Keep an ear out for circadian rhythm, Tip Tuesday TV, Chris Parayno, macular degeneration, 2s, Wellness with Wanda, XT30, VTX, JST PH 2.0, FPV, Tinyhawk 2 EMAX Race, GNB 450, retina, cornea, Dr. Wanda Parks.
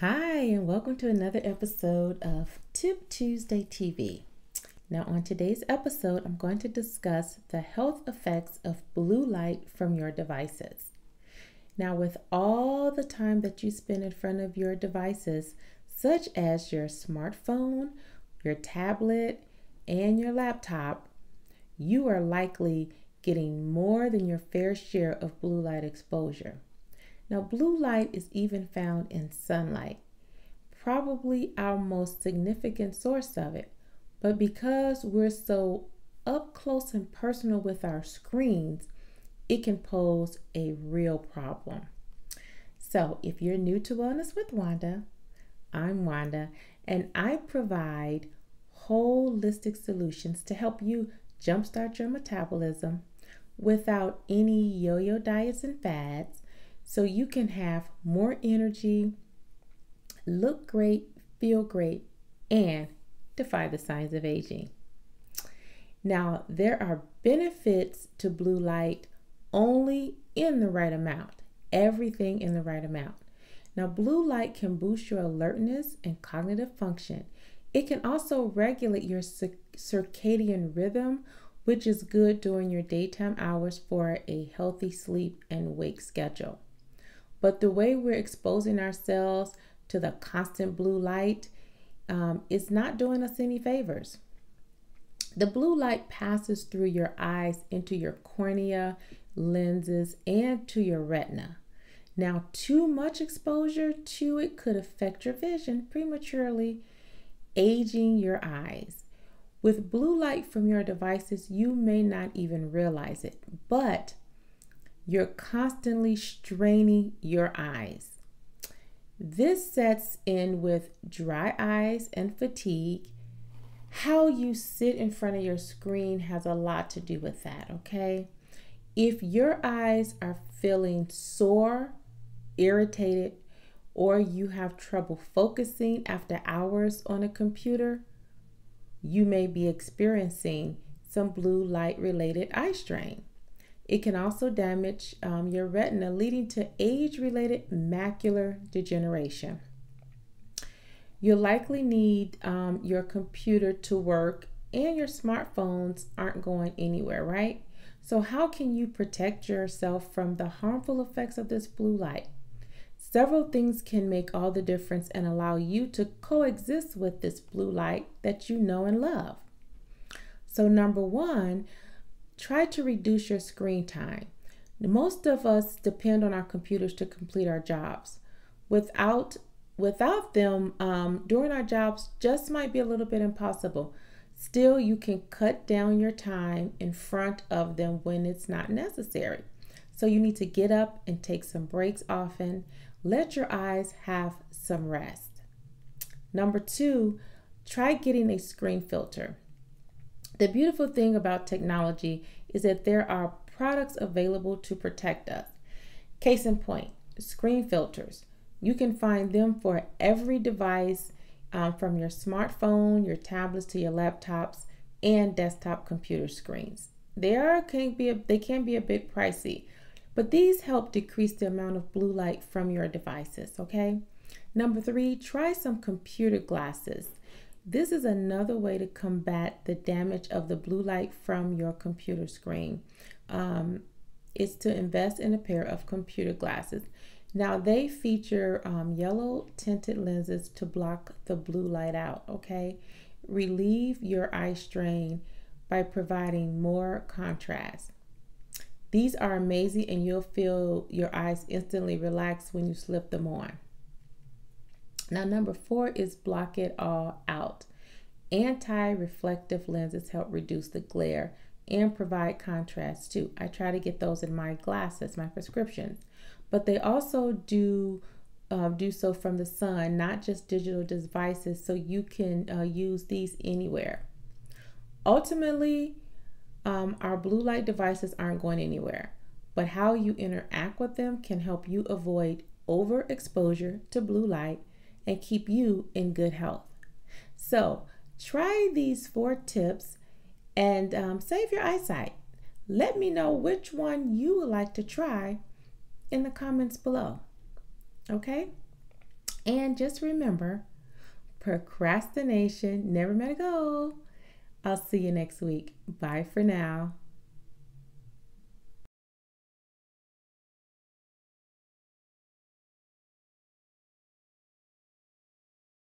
Hi, and welcome to another episode of Tip Tuesday TV. Now, on today's episode, I'm going to discuss the health effects of blue light from your devices. Now, with all the time that you spend in front of your devices, such as your smartphone, your tablet, and your laptop, you are likely getting more than your fair share of blue light exposure. Now, blue light is even found in sunlight, probably our most significant source of it. But because we're so up close and personal with our screens, it can pose a real problem. So if you're new to Wellness with Wanda, I'm Wanda, and I provide holistic solutions to help you jumpstart your metabolism without any yo-yo diets and fads, so you can have more energy, look great, feel great, and defy the signs of aging. Now, there are benefits to blue light only in the right amount, everything in the right amount. Now, blue light can boost your alertness and cognitive function. It can also regulate your circadian rhythm, which is good during your daytime hours for a healthy sleep and wake schedule. But the way we're exposing ourselves to the constant blue light is not doing us any favors. The blue light passes through your eyes into your cornea, lenses, and to your retina. Now, too much exposure to it could affect your vision prematurely, aging your eyes. With blue light from your devices, you may not even realize it, but you're constantly straining your eyes. This sets in with dry eyes and fatigue. How you sit in front of your screen has a lot to do with that, okay? If your eyes are feeling sore, irritated, or you have trouble focusing after hours on a computer, you may be experiencing some blue light related eye strain. It can also damage your retina, leading to age-related macular degeneration. You'll likely need your computer to work, and your smartphones aren't going anywhere, right? So how can you protect yourself from the harmful effects of this blue light? Several things can make all the difference and allow you to coexist with this blue light that you know and love. So number one, try to reduce your screen time. Most of us depend on our computers to complete our jobs. Without them, doing our jobs just might be a little bit impossible. Still, you can cut down your time in front of them when it's not necessary. So you need to get up and take some breaks often. Let your eyes have some rest. Number two, try getting a screen filter. The beautiful thing about technology is that there are products available to protect us. Case in point, screen filters. You can find them for every device, from your smartphone, your tablets, to your laptops, and desktop computer screens. They can be a bit pricey, but these help decrease the amount of blue light from your devices, okay? Number three, try some computer glasses. This is another way to combat the damage of the blue light from your computer screen. It's to invest in a pair of computer glasses. Now, they feature yellow tinted lenses to block the blue light out, okay? Relieve your eye strain by providing more contrast. These are amazing, and you'll feel your eyes instantly relax when you slip them on. Now, number four is block it all out. Anti-reflective lenses help reduce the glare and provide contrast too. I try to get those in my glasses, my prescriptions, but they also do so from the sun, not just digital devices, so you can use these anywhere. Ultimately, our blue light devices aren't going anywhere, but how you interact with them can help you avoid overexposure to blue light and keep you in good health. So try these four tips and save your eyesight. Let me know which one you would like to try in the comments below, okay? And just remember, procrastination never met a goal. I'll see you next week. Bye for now.